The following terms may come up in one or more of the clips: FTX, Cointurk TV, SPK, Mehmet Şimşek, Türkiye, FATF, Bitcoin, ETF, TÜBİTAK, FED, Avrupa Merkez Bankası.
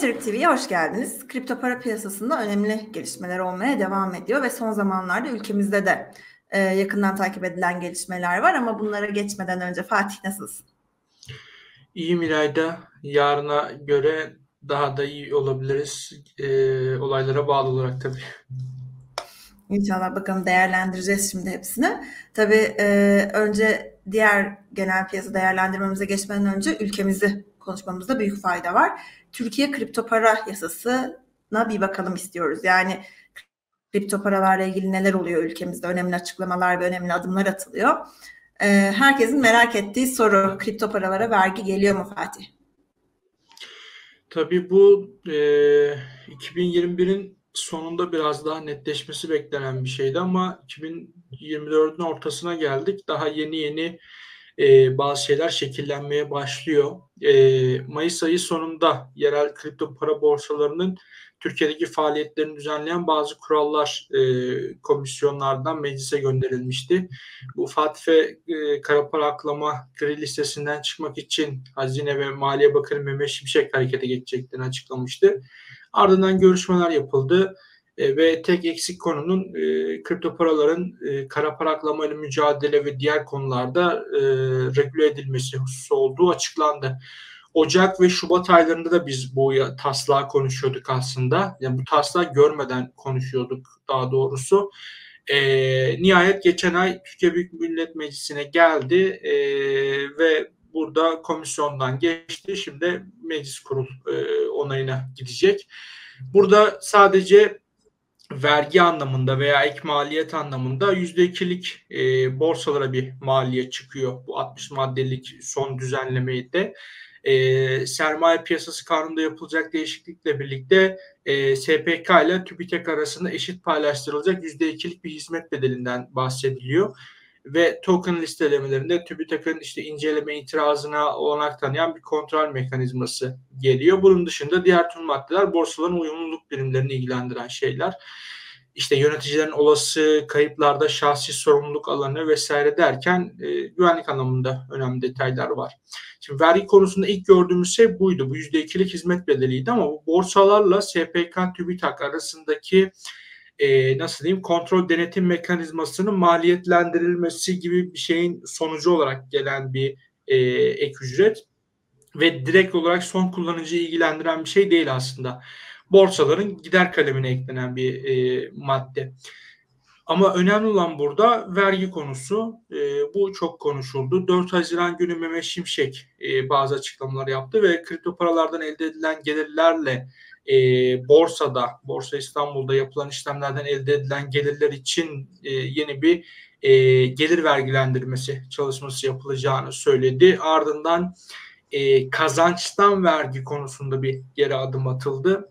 Cointurk TV'ye hoş geldiniz. Kripto para piyasasında önemli gelişmeler olmaya devam ediyor ve son zamanlarda ülkemizde de yakından takip edilen gelişmeler var ama bunlara geçmeden önce Fatih nasılsın? İyi Miray'da, yarına göre daha da iyi olabiliriz. Olaylara bağlı olarak tabii. İnşallah bakalım değerlendireceğiz şimdi hepsini. Tabii önce diğer genel piyasa değerlendirmemize geçmeden önce ülkemizi konuşmamızda büyük fayda var. Türkiye kripto para yasasına bir bakalım istiyoruz. Yani kripto paralarla ilgili neler oluyor ülkemizde? Önemli açıklamalar ve önemli adımlar atılıyor. Herkesin merak ettiği soru, kripto paralara vergi geliyor mu Fatih? Tabii bu 2021'in sonunda biraz daha netleşmesi beklenen bir şeydi ama 2024'ün ortasına geldik. Daha yeni bazı şeyler şekillenmeye başlıyor. Mayıs ayı sonunda yerel kripto para borsalarının Türkiye'deki faaliyetlerini düzenleyen bazı kurallar komisyonlardan meclise gönderilmişti. Bu FATF kara para aklama gri listesinden çıkmak için Hazine ve Maliye Bakanı Mehmet Şimşek harekete geçeceklerini açıklamıştı. Ardından görüşmeler yapıldı ve tek eksik konunun kripto paraların kara para aklama ile mücadele ve diğer konularda regüle edilmesi hususu olduğu açıklandı. Ocak ve Şubat aylarında da biz bu taslağı konuşuyorduk aslında. Yani bu taslağı görmeden konuşuyorduk daha doğrusu. Nihayet geçen ay Türkiye Büyük Millet Meclisi'ne geldi ve burada komisyondan geçti. Şimdi meclis kurul onayına gidecek. Burada sadece vergi anlamında veya ek maliyet anlamında %2'lik borsalara bir maliyet çıkıyor. Bu 60 maddelik son düzenlemeyi de. Sermaye piyasası kanununda yapılacak değişiklikle birlikte SPK ile TÜBİTAK arasında eşit paylaştırılacak %2'lik bir hizmet bedelinden bahsediliyor. Ve token listelemelerinde TÜBİTAK'ın işte inceleme itirazına olanak tanıyan bir kontrol mekanizması geliyor. Bunun dışında diğer tüm maddeler borsaların uyumluluk birimlerini ilgilendiren şeyler. İşte yöneticilerin olası kayıplarda şahsi sorumluluk alanı vesaire derken güvenlik anlamında önemli detaylar var. Şimdi vergi konusunda ilk gördüğümüz şey buydu. Bu %2'lik hizmet bedeliydi ama bu borsalarla SPK TÜBİTAK arasındaki kontrol denetim mekanizmasının maliyetlendirilmesi gibi bir şeyin sonucu olarak gelen bir ek ücret ve direkt olarak son kullanıcıyı ilgilendiren bir şey değil aslında. Borsaların gider kalemine eklenen bir madde. Ama önemli olan burada vergi konusu. Bu çok konuşuldu. 4 Haziran günü Mehmet Şimşek bazı açıklamalar yaptı ve kripto paralardan elde edilen gelirlerle Borsa İstanbul'da yapılan işlemlerden elde edilen gelirler için yeni bir gelir vergilendirmesi çalışması yapılacağını söyledi. Ardından kazançtan vergi konusunda bir geri adım atıldı.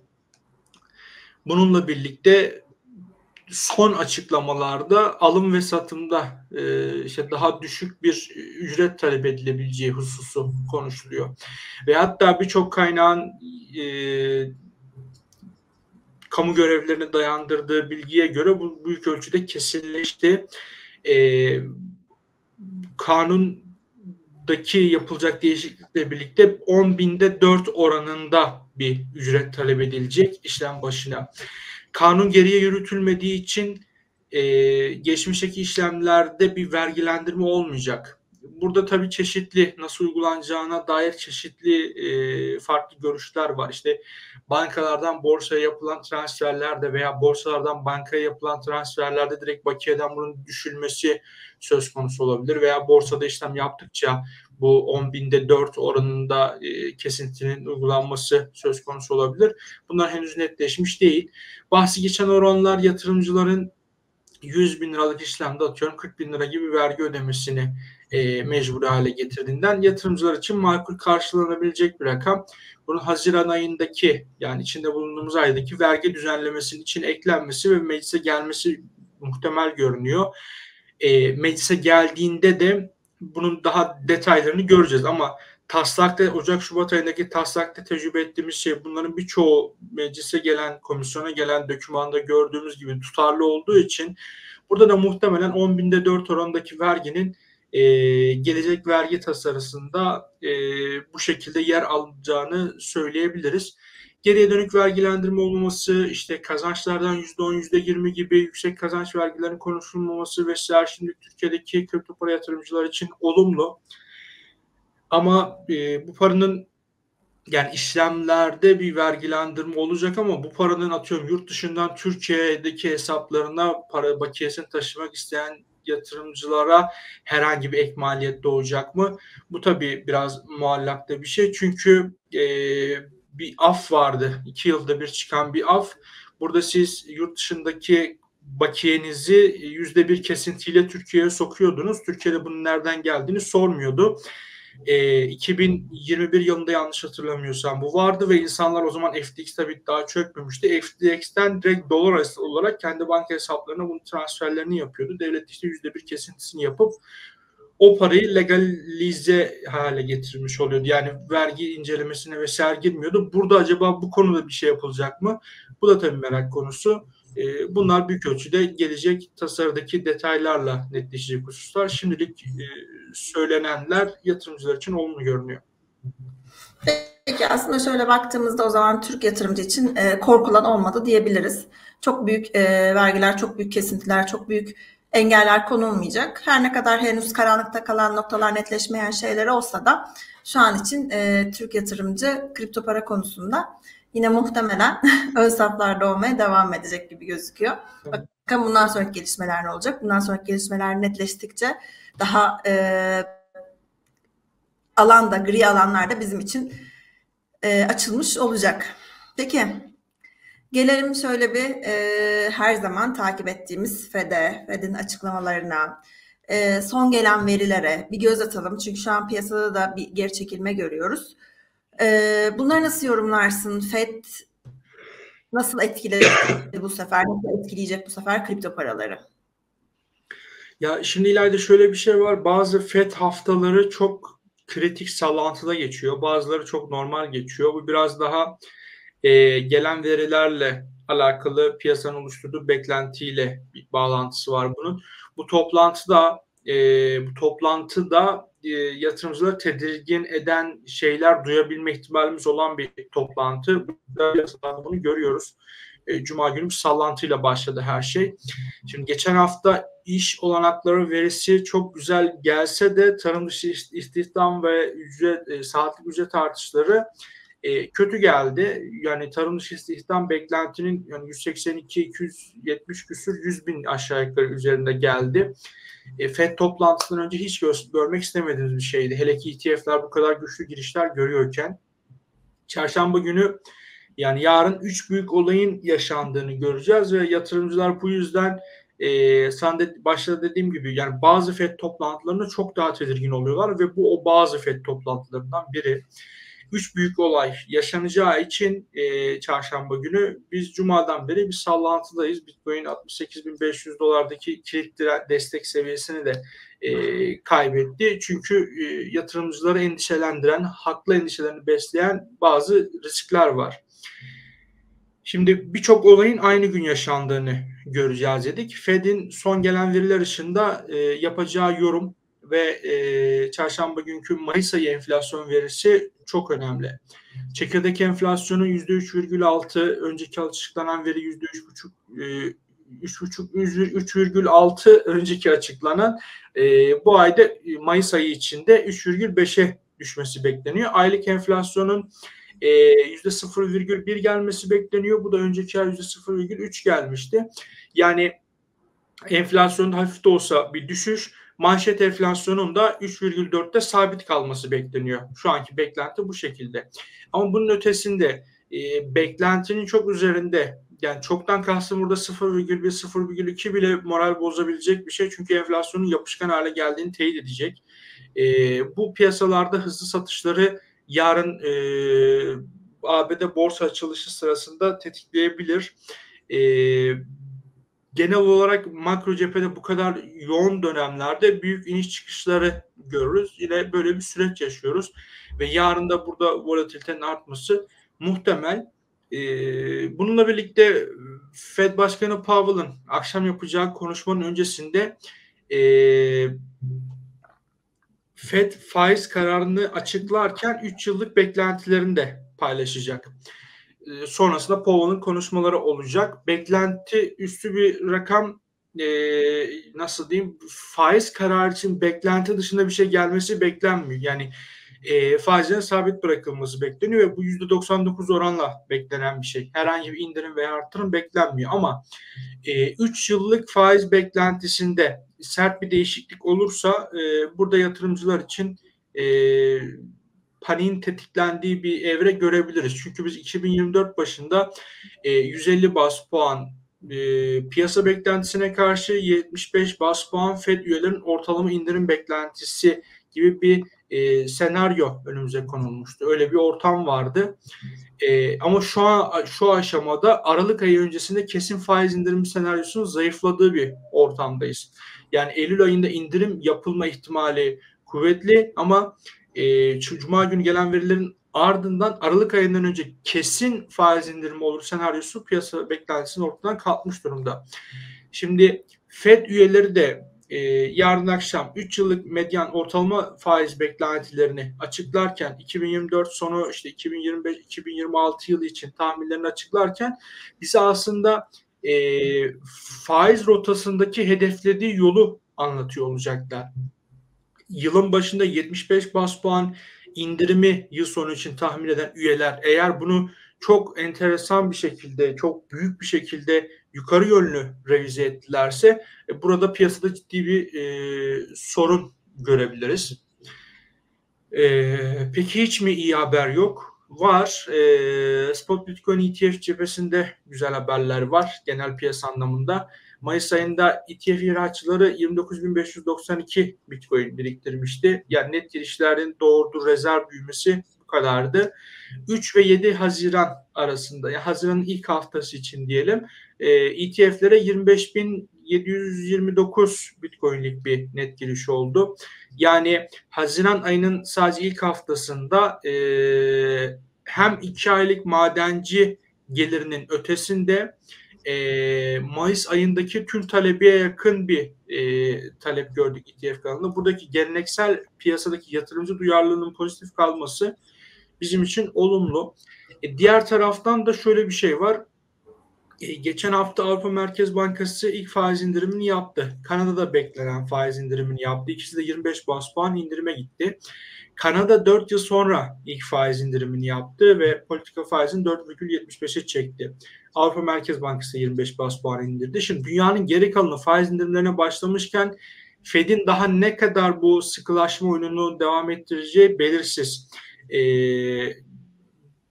Bununla birlikte son açıklamalarda alım ve satımda daha düşük bir ücret talep edilebileceği hususu konuşuluyor. Ve hatta birçok kaynağın kamu görevlerine dayandırdığı bilgiye göre bu büyük ölçüde kesinleşti. Kanundaki yapılacak değişiklikle birlikte 10.000'de 4 oranında bir ücret talep edilecek işlem başına. Kanun geriye yürütülmediği için geçmişteki işlemlerde bir vergilendirme olmayacak. Burada tabii çeşitli nasıl uygulanacağına dair çeşitli farklı görüşler var. İşte bankalardan borsaya yapılan transferlerde veya borsalardan bankaya yapılan transferlerde direkt bakiyeden bunun düşülmesi söz konusu olabilir. Veya borsada işlem yaptıkça bu 10.000'de 4 oranında kesintinin uygulanması söz konusu olabilir. Bunlar henüz netleşmiş değil. Bahsi geçen oranlar yatırımcıların 100.000 liralık işlemde atıyorum 40.000 lira gibi vergi ödemesini mecbur hale getirdiğinden yatırımcılar için makul karşılanabilecek bir rakam. Bunun Haziran ayındaki yani içinde bulunduğumuz aydaki vergi düzenlemesinin için eklenmesi ve meclise gelmesi muhtemel görünüyor. Meclise geldiğinde de bunun daha detaylarını göreceğiz ama taslakta Ocak-Şubat ayındaki taslakta tecrübe ettiğimiz şey bunların birçoğu meclise gelen, komisyona gelen dokümanda gördüğümüz gibi tutarlı olduğu için burada da muhtemelen 10.000'de 4 oranındaki verginin gelecek vergi tasarısında bu şekilde yer alacağını söyleyebiliriz. Geriye dönük vergilendirme olmaması, işte kazançlardan %10, %20 gibi yüksek kazanç vergilerinin konuşulmaması vesaire şimdi Türkiye'deki kripto para yatırımcılar için olumlu. Ama bu paranın, yani işlemlerde bir vergilendirme olacak ama bu paranın, atıyorum, yurt dışından Türkiye'deki hesaplarına para bakiyesini taşımak isteyen yatırımcılara herhangi bir ek maliyet doğacak mı? Bu tabii biraz muallakta bir şey. Çünkü bir af vardı. 2 yılda bir çıkan bir af. Burada siz yurt dışındaki bakiyenizi %1 kesintiyle Türkiye'ye sokuyordunuz. Türkiye'de bunun nereden geldiğini sormuyordu. 2021 yılında yanlış hatırlamıyorsam bu vardı ve insanlar o zaman FTX tabii daha çökmemişti. FTX'ten direkt dolar olarak kendi banka hesaplarına bunun transferlerini yapıyordu. Devlet işte %1 kesintisini yapıp o parayı legalize hale getirmiş oluyordu. Yani vergi incelemesine vesaire girmiyordu. Burada acaba bu konuda bir şey yapılacak mı? Bu da tabii merak konusu. Bunlar büyük ölçüde gelecek tasarıdaki detaylarla netleşecek hususlar. Şimdilik söylenenler yatırımcılar için olumlu görünüyor. Peki aslında şöyle baktığımızda o zaman Türk yatırımcı için korkulan olmadı diyebiliriz. Çok büyük vergiler, çok büyük kesintiler, çok büyük engeller konulmayacak. Her ne kadar henüz karanlıkta kalan noktalar, netleşmeyen şeyler olsa da şu an için Türk yatırımcı kripto para konusunda yine muhtemelen ön saflarda olmaya devam edecek gibi gözüküyor. Bakın bundan sonraki gelişmeler ne olacak? Bundan sonraki gelişmeler netleştikçe daha alanda, gri alanlarda bizim için açılmış olacak. Peki gelelim şöyle bir her zaman takip ettiğimiz FED'in açıklamalarına, son gelen verilere bir göz atalım. Çünkü şu an piyasada da bir geri çekilme görüyoruz. Bunları nasıl yorumlarsın? FED nasıl etkileyecek bu sefer? Nasıl etkileyecek bu sefer kripto paraları? Ya şimdi ileride şöyle bir şey var. Bazı FED haftaları çok kritik sallantıda geçiyor. Bazıları çok normal geçiyor. Bu biraz daha gelen verilerle alakalı piyasanın oluşturduğu beklentiyle bir bağlantısı var bunun. Bu toplantıda yatırımcıları tedirgin eden şeyler duyabilme ihtimalimiz olan bir toplantı. Bunu görüyoruz. Cuma günü sallantıyla başladı her şey. Şimdi geçen hafta iş olanakları verisi çok güzel gelse de tarım dışı istihdam ve saatlik ücret artışları kötü geldi. Yani tarım dışı istihdam beklentinin yani 182-270 küsür 100 bin aşağı yukarı üzerinde geldi. FED toplantısından önce hiç görmek istemediğimiz bir şeydi. Hele ki ETF'ler bu kadar güçlü girişler görüyorken. Çarşamba günü, yani yarın 3 büyük olayın yaşandığını göreceğiz ve yatırımcılar bu yüzden başta dediğim gibi yani bazı FED toplantılarına çok daha tedirgin oluyorlar ve bu o bazı FED toplantılarından biri. 3 büyük olay yaşanacağı için çarşamba günü biz cumadan beri bir sallantıdayız. Bitcoin 68.500 dolardaki kilit destek seviyesini de kaybetti. Çünkü yatırımcıları endişelendiren, haklı endişelerini besleyen bazı riskler var. Şimdi birçok olayın aynı gün yaşandığını göreceğiz dedik. FED'in son gelen veriler ışığında yapacağı yorum ve çarşamba günkü Mayıs ayı enflasyon verisi çok önemli. Çekirdek enflasyonu %3,6, önceki açıklanan veri %3,5, 3,6 önceki açıklanan, bu ayda Mayıs ayı içinde 3,5'e düşmesi bekleniyor. Aylık enflasyonun %0,1 gelmesi bekleniyor. Bu da önceki ay %0,3 gelmişti. Yani enflasyonda hafif de olsa bir düşüş. Manşet enflasyonun da 3,4'te sabit kalması bekleniyor. Şu anki beklenti bu şekilde. Ama bunun ötesinde beklentinin çok üzerinde, yani çoktan kastım burada 0,1-0,2 bile moral bozabilecek bir şey. Çünkü enflasyonun yapışkan hale geldiğini teyit edecek. Bu piyasalarda hızlı satışları yarın ABD borsa açılışı sırasında tetikleyebilir. Genel olarak makro cephede bu kadar yoğun dönemlerde büyük iniş çıkışları görürüz. Yine böyle bir süreç yaşıyoruz. Ve yarın da burada volatilitenin artması muhtemel. Bununla birlikte Fed Başkanı Powell'ın akşam yapacağı konuşmanın öncesinde Fed faiz kararını açıklarken 3 yıllık beklentilerini de paylaşacak. sonrasında Powell'ın konuşmaları olacak. Beklenti üstü bir rakam, nasıl diyeyim, faiz kararı için beklenti dışında bir şey gelmesi beklenmiyor. Yani faizlerin sabit bırakılması bekleniyor ve bu %99 oranla beklenen bir şey. Herhangi bir indirim veya artırım beklenmiyor ama 3 yıllık faiz beklentisinde sert bir değişiklik olursa burada yatırımcılar için paniğin tetiklendiği bir evre görebiliriz. Çünkü biz 2024 başında 150 bas puan piyasa beklentisine karşı 75 bas puan FED üyelerinin ortalama indirim beklentisi gibi bir senaryo önümüze konulmuştu. Öyle bir ortam vardı. Ama şu aşamada Aralık ayı öncesinde kesin faiz indirimi senaryosunun zayıfladığı bir ortamdayız. Yani Eylül ayında indirim yapılma ihtimali kuvvetli ama Cuma günü gelen verilerin ardından Aralık ayından önce kesin faiz indirimi olur senaryosu piyasa beklentisinin ortadan kalkmış durumda. Şimdi FED üyeleri de yarın akşam 3 yıllık medyan ortalama faiz beklentilerini açıklarken 2024 sonu işte 2025-2026 yılı için tahminlerini açıklarken bize aslında faiz rotasındaki hedeflediği yolu anlatıyor olacaklar. Yılın başında 75 bas puan indirimi yıl sonu için tahmin eden üyeler eğer bunu çok enteresan bir şekilde, çok büyük bir şekilde yukarı yönlü revize ettilerse burada piyasada ciddi bir sorun görebiliriz. Peki hiç mi iyi haber yok? Var. Spot Bitcoin ETF cephesinde güzel haberler var genel piyasa anlamında. Mayıs ayında ETF ihracatçıları 29.592 Bitcoin biriktirmişti. Yani net girişlerin doğurduğu rezerv büyümesi bu kadardı. 3 ve 7 Haziran arasında, yani Haziran'ın ilk haftası için diyelim, ETF'lere 25.729 Bitcoin'lik bir net giriş oldu. Yani Haziran ayının sadece ilk haftasında hem 2 aylık madenci gelirinin ötesinde Mayıs ayındaki tüm talebiye yakın bir talep gördük ETF kanalında. Buradaki geleneksel piyasadaki yatırımcı duyarlılığının pozitif kalması bizim için olumlu. Diğer taraftan da şöyle bir şey var. Geçen hafta Avrupa Merkez Bankası ilk faiz indirimini yaptı. Kanada'da beklenen faiz indirimini yaptı. İkisi de 25 bas puan indirime gitti. Kanada 4 yıl sonra ilk faiz indirimini yaptı ve politika faizini 4,75'e çekti. Avrupa Merkez Bankası 25 bas puan indirdi. Şimdi dünyanın geri kalanı faiz indirimlerine başlamışken Fed'in daha ne kadar bu sıkılaşma oyununu devam ettireceği belirsiz.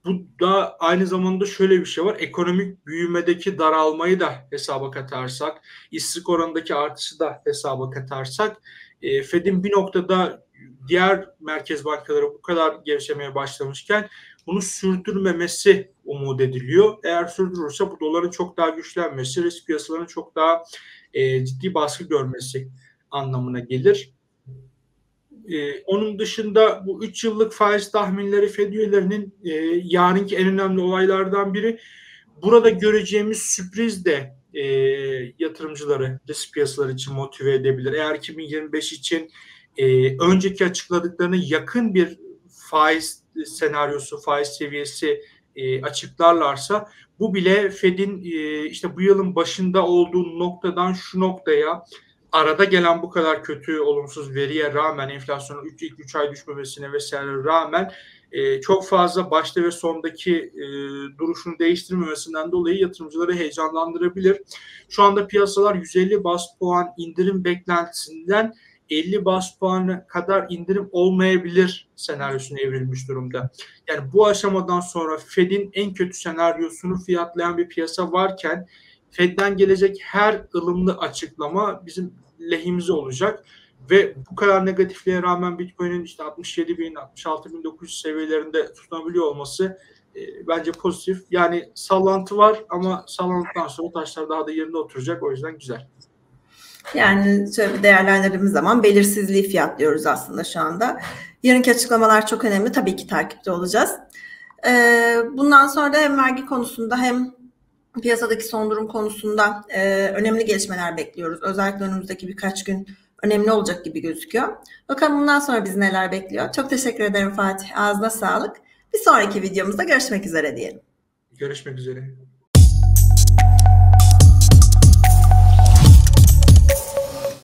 Bu da aynı zamanda şöyle bir şey var. Ekonomik büyümedeki daralmayı da hesaba katarsak, işsizlik oranındaki artışı da hesaba katarsak Fed'in bir noktada diğer merkez bankaları bu kadar gevşemeye başlamışken bunu sürdürmemesi umut ediliyor. Eğer sürdürürse bu doların çok daha güçlenmesi, risk piyasalarının çok daha ciddi baskı görmesi anlamına gelir. Onun dışında bu 3 yıllık faiz tahminleri FED üyelerinin yarınki en önemli olaylardan biri. Burada göreceğimiz sürpriz de yatırımcıları, risk piyasaları için motive edebilir. Eğer 2025 için önceki açıkladıklarına yakın bir faiz senaryosu, faiz seviyesi açıklarlarsa bu bile FED'in işte bu yılın başında olduğu noktadan şu noktaya arada gelen bu kadar kötü olumsuz veriye rağmen enflasyonun ilk 3 ay düşmemesine vesaire rağmen çok fazla başta ve sondaki duruşunu değiştirmemesinden dolayı yatırımcıları heyecanlandırabilir. Şu anda piyasalar 150 bas puan indirim beklentisinden 50 bas puanı kadar indirim olmayabilir senaryosuna evrilmiş durumda. Yani bu aşamadan sonra Fed'in en kötü senaryosunu fiyatlayan bir piyasa varken Fed'den gelecek her ılımlı açıklama bizim lehimize olacak ve bu kadar negatifliğe rağmen Bitcoin'in işte 67.000, 66.900 seviyelerinde tutunabiliyor olması bence pozitif. Yani sallantı var ama sallantıdan sonra taşlar daha da yerine oturacak. O yüzden güzel. Yani şöyle değerlendirdiğimiz zaman belirsizliği fiyatlıyoruz aslında şu anda. Yarınki açıklamalar çok önemli. Tabii ki takipte olacağız. Bundan sonra da hem vergi konusunda hem piyasadaki son durum konusunda önemli gelişmeler bekliyoruz. Özellikle önümüzdeki birkaç gün önemli olacak gibi gözüküyor. Bakalım bundan sonra bizi neler bekliyor. Çok teşekkür ederim Fatih. Ağzına sağlık. Bir sonraki videomuzda görüşmek üzere diyelim. Görüşmek üzere.